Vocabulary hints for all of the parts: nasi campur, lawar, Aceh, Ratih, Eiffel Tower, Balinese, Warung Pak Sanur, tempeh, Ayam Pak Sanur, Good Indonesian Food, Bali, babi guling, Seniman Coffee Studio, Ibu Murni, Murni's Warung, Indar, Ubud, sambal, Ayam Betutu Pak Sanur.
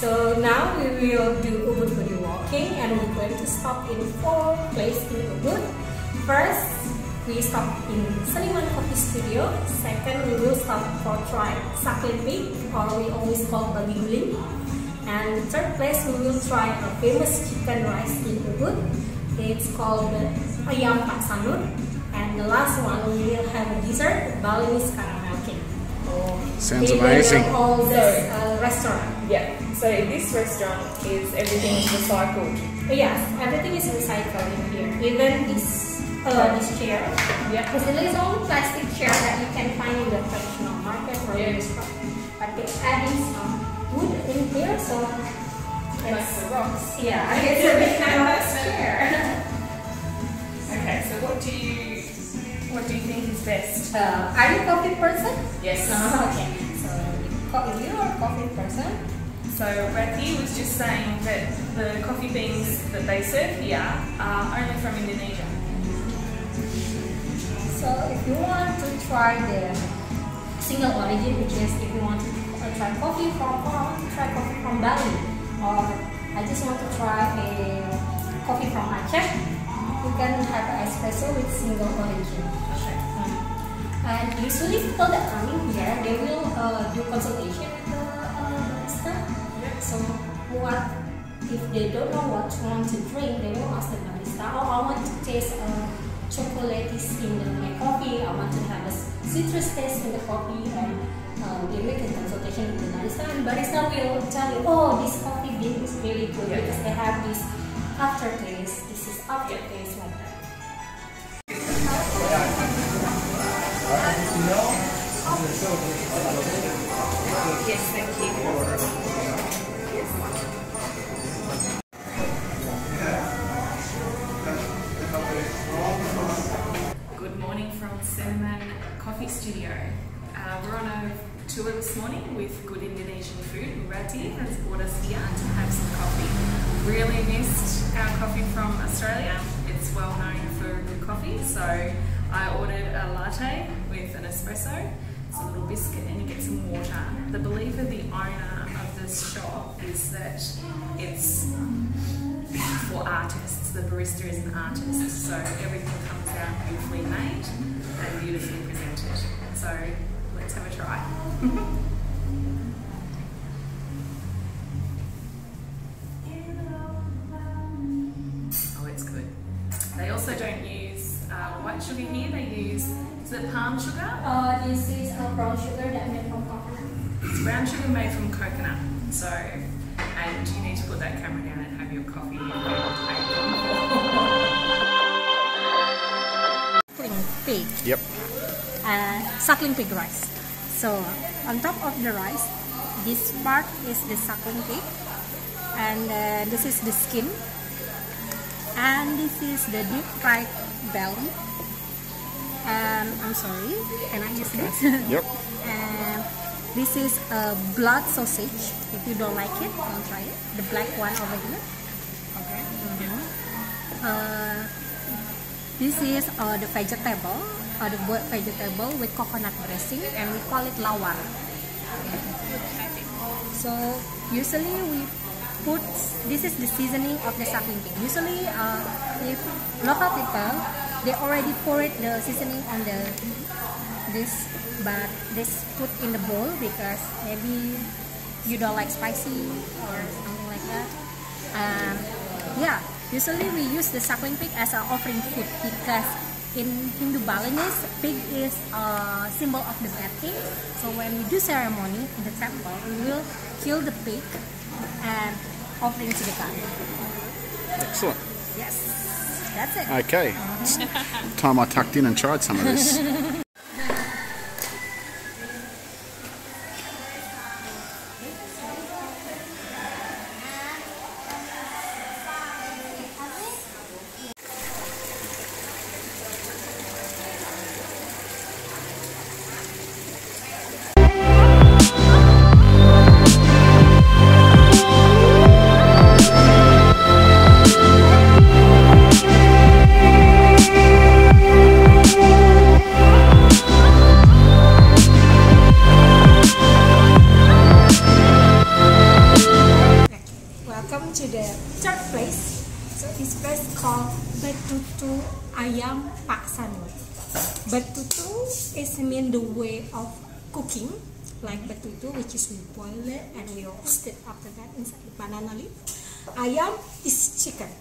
So now we will do Ubud body walking, and we're going to stop in 4 places in Ubud. First, we stop in Seniman Coffee Studio. Second, we will stop for try Sakle Pig, or we always call babi guling. And the third place, we will try a famous chicken rice in Ubud. It's called the Ayam Pak Sanur. And the last one, we will have a dessert, Balinese caramel cake. Sounds amazing. All this restaurant. Yeah. So this restaurant is everything is recycled. Yes, everything is recycled in here. Even this chair. Yeah. Because it is all plastic chair that you can find in the traditional market or in the shop. But they're adding some wood in here, so it's the rocks. Yeah. It's a bit kind of chair. Okay. So what do you think is best? Are you a coffee person? Yes. Okay. So you are a coffee person. So Ratih was just saying that the coffee beans that they serve here are only from Indonesia. So if you want to try the single origin, which is if you want to try coffee from Bali, or I just want to try a coffee from Aceh, you can have an espresso with single origin. Okay. And usually people that come in here, they will do consultation with the staff. Yeah. So what if they don't know what you want to drink, they will ask the barista, oh, I want to taste chocolatey in my coffee, I want to have a citrus taste in the coffee, and they make a consultation with the barista, and barista will tell you, oh, this coffee bean is really good. Yeah. Because they have this aftertaste. This is aftertaste like that. Yes, thank you. Yes. Good morning from Seniman Coffee Studio. We're on a tour this morning with good Indonesian food. Ratih has brought us here to have some coffee. Really missed our coffee from Australia. It's well known for good coffee, so I ordered a latte with an espresso. It's a little biscuit and you get some water. The belief of the owner of this shop is that it's for artists. The barista is an artist, so everything comes out beautifully made and beautifully presented. So let's have a try. Sugar here, they use the palm sugar? This is brown sugar that made from coconut. It's brown sugar made from coconut. So, and you need to put that camera down and have your coffee. Pig. Yep. Suckling pig rice. So, on top of the rice, this part is the suckling pig, and this is the skin, and this is the deep fried belly. I'm sorry, can I use this? Yep. This is a blood sausage. If you don't like it, don't try it. The black one over here. Okay. Mm-hmm. This is the vegetable, the boiled vegetable with coconut dressing, and we call it lawar. So usually we put, this is the seasoning of the suckling pig. Usually, if local people, they already poured the seasoning on this, but this put in the bowl because maybe you don't like spicy or something like that. Yeah, usually we use the suckling pig as an offering food because in Hindu Balinese, pig is a symbol of the bad thing. So when we do ceremony in the temple, we will kill the pig and offering to the god. Excellent. Yes. That's it. Okay. Mm-hmm. Time I tucked in and tried some of this. called Betutu Ayam Pak Sanur. Betutu is mean the way of cooking, like betutu, which is we boil it and we roast it after that inside the banana leaf. Ayam is chicken.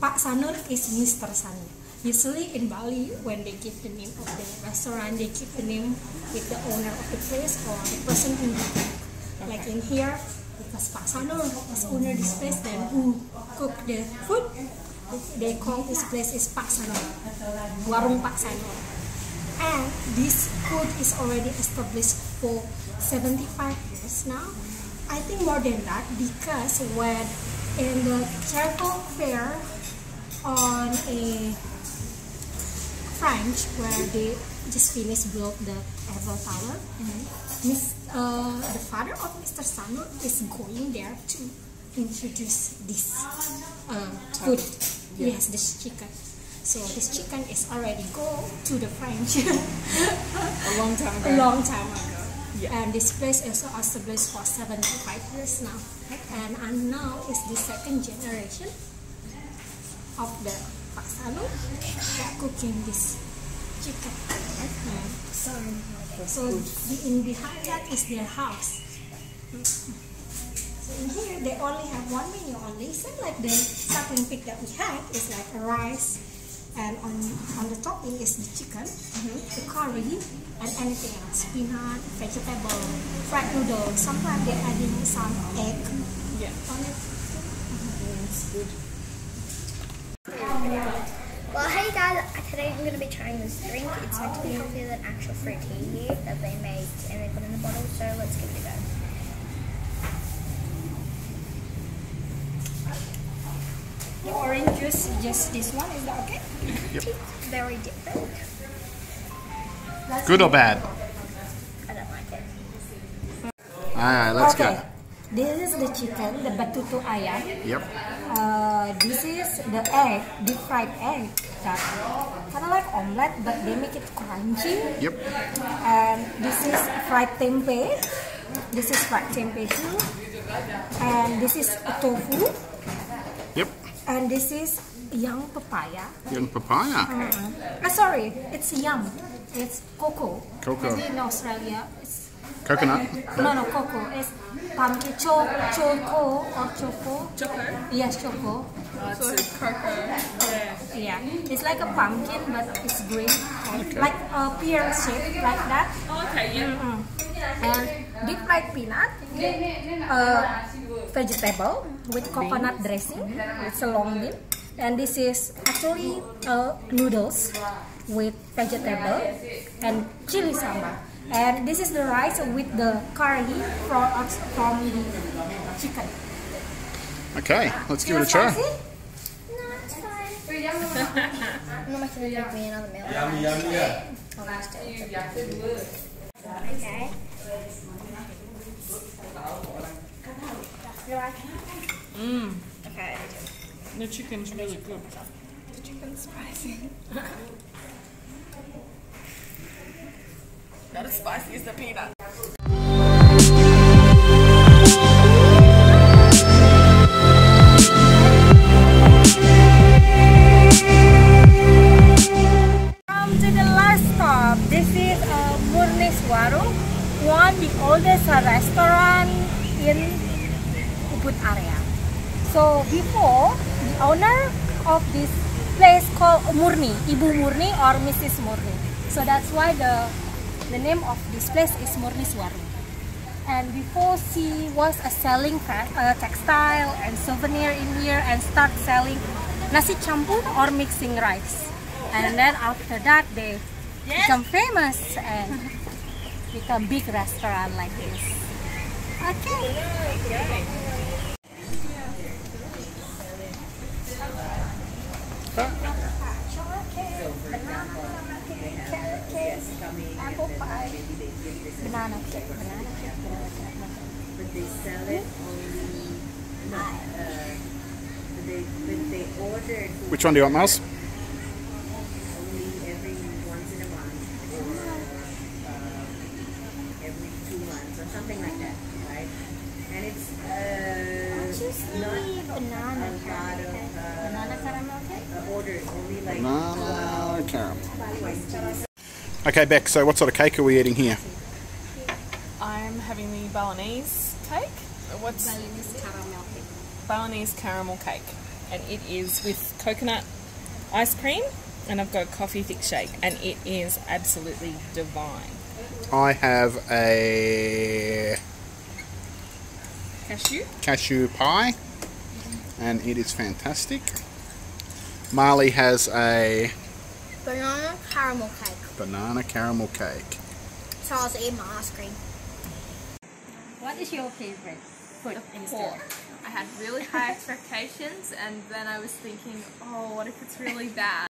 Pak Sanur is Mr. Sanur. Usually in Bali, when they give the name of the restaurant, they give the name with the owner of the place or the person who cooked. Like in here, it was Pak Sanur, was owner this place, then who cooked the food, they call this place is Pak Sanur, Warung Pak Sanur. And this food is already established for 75 years now. I think more than that, because when in the travel fair on a French, where they just finished built the Eiffel Tower, the father of Mr. Sanur is going there to introduce this food. Yeah. Yes, this chicken. So this chicken is already go to the French a long time ago. A long time ago. Yeah. And this place is also established for 75 years now, and now is the second generation of the Pak Sanur that cooking this chicken. So in behind that is their house. So in here they only have one menu only. So like the sapling pig that we had is like a rice, and on the topping is the chicken, the curry, and anything else, peanut, vegetable, fried noodle. Sometimes they're adding some egg on it. It's good. Well, hey guys, today I'm going to be trying this drink. It's meant to be healthier than actual fruit tea that they make and they put in the bottle, so let's give it a go. The orange juice, just this one, is that okay? Yep. It's very different. That's good or bad? I don't like it. Alright, let's go. This is the chicken, the batutu ayam. Yep. This is the egg, deep fried egg. That's kind of like omelette, but they make it crunchy. Yep. And this is fried tempeh. This is fried tempeh too. And this is a tofu. Yep. And this is young papaya. Young papaya. Sorry, it's young. It's cocoa. Cocoa. In Australia, it's coconut. No, cocoa. It's choco. Yes, choco. So it's cocoa. Yeah. It's like a pumpkin, but it's green, like a pear shape, like that. And deep fried peanut, vegetable with coconut dressing. It's a long dip. And this is actually noodles with vegetable and chili sambal. And this is the rice with the curry from the chicken. Okay, let's give it a try. Spicy? No, it's fine. I'm not making it me another meal. Okay. You like it? Mmm. Okay. The chicken's really good. The chicken's spicy. Not as spicy as the peanut. Come to the last stop. This is Murni's Warung, one of the oldest restaurant in Ubud area. So before, the owner of this place called Murni, Ibu Murni or Mrs. Murni. So that's why the name of this place is Murni's Warung. And before, she was selling textile and souvenir in here and start selling nasi campur or mixing rice. And then after that, they become famous and become big restaurant like this. Okay. But they sell it only they order. Which one do you want, Mouse? Only every once in a month or every 2 months or something like that, right? And it's not a lot of banana caramel cake. banana caramel. Okay, Beck, so what sort of cake are we eating here? I'm having the Balinese cake. What's Balinese caramel cake. Balinese caramel cake. And it is with coconut ice cream, and I've got a coffee thick shake, and it is absolutely divine. I have a cashew pie, and it is fantastic. Marley has a banana caramel cake. Banana caramel cake. Charles, eat my ice cream. What is your favourite food? Pork. I had really high expectations, and then I was thinking, oh, what if it's really bad?